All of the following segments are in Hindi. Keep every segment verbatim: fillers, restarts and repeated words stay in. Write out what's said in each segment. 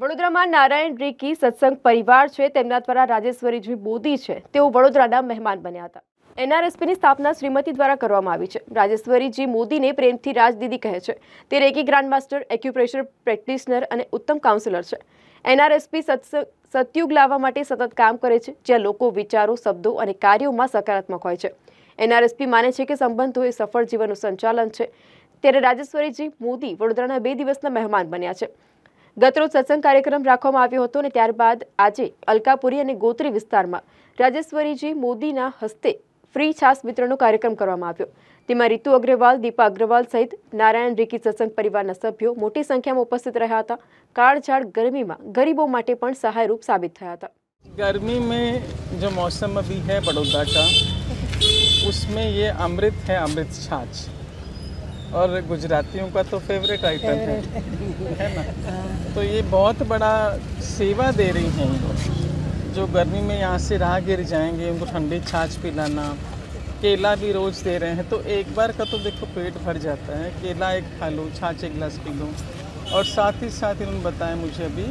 वडोदरा में नारायण रेकी सत्संग परिवार है तेमना द्वारा राजेश्वरी जी बोधी है तेओ वडोदराना मेहमान बन्या हता। एन आर एस पी की स्थापना श्रीमती द्वारा करवामां आवी छे। राजेश्वरी जी मोदी ने प्रेम थी राज दीदी कहे छे। ते reiki grand master acupressure practitioner और उत्तम काउंसिलर है। एन आर एस पी सत्संग सत्युग लावा माटे सतत काम करे छे ज्यां लोको विचारों शब्दों और कार्यों में सकारात्मक होय छे। एन आर एस पी माने छे के संबंधों ए सफल जीवन संचालन है। त्यारे राजेश्वरी जी मोदी वडोदराना बे दिवसना मेहमान बन्या छे। गतरोज सत्संग कार्यक्रम राखवामां आव्यो हतो ने त्यारबाद आजे अलकापुरी अने गोत्री विस्तारमां राजेश्वरीजी मोदीना हस्ते फ्री छास वितरणनो कार्यक्रम करवामां आव्यो। तेमां ऋतु अग्रवाल दीपा अग्रवाल सहित नारायण रेकी सत्संग परिवारना सभ्यो मोटी संख्यामां उपस्थित रह्या हता। काळझाळ गरमीमां गरीबों माटे पण सहायरूप साबित थया हता। गर्मी में जो मौसम अभी है बड़ौदा का उसमें ये अमृत है, अमृत छाछ, और गुजरातियों का तो फेवरेट आइटम है, है ना। तो ये बहुत बड़ा सेवा दे रही हैं इनको, जो गर्मी में यहाँ से राह गिर जाएंगे उनको ठंडी छाछ पिलाना। केला भी रोज़ दे रहे हैं, तो एक बार का तो देखो पेट भर जाता है। केला एक खा लो, छाछ एक गिलास पी लो। और साथ ही साथ इन्होंने बताया मुझे अभी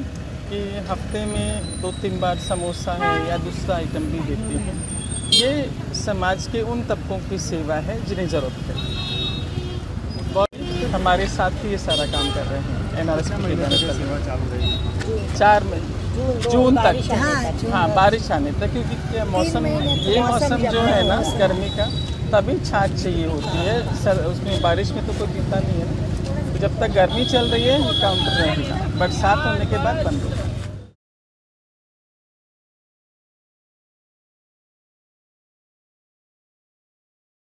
कि हफ्ते में दो तीन बार समोसा है या दूसरा आइटम भी देती हैं। ये समाज के उन तबकों की सेवा है जिन्हें ज़रूरत है। हमारे साथ ही ये सारा काम कर रहे हैं। एन आर एस पी चार महीने जून तक, हाँ, बारिश आने तक, क्योंकि मौसम ये मौसम जो है ना गर्मी का, तभी छाछ चाहिए होती है सर। उसमें बारिश में तो कोई दिक्कत नहीं है। जब तक गर्मी चल रही है काउंटर रहेगा, बरसात होने के बाद बंद होगा।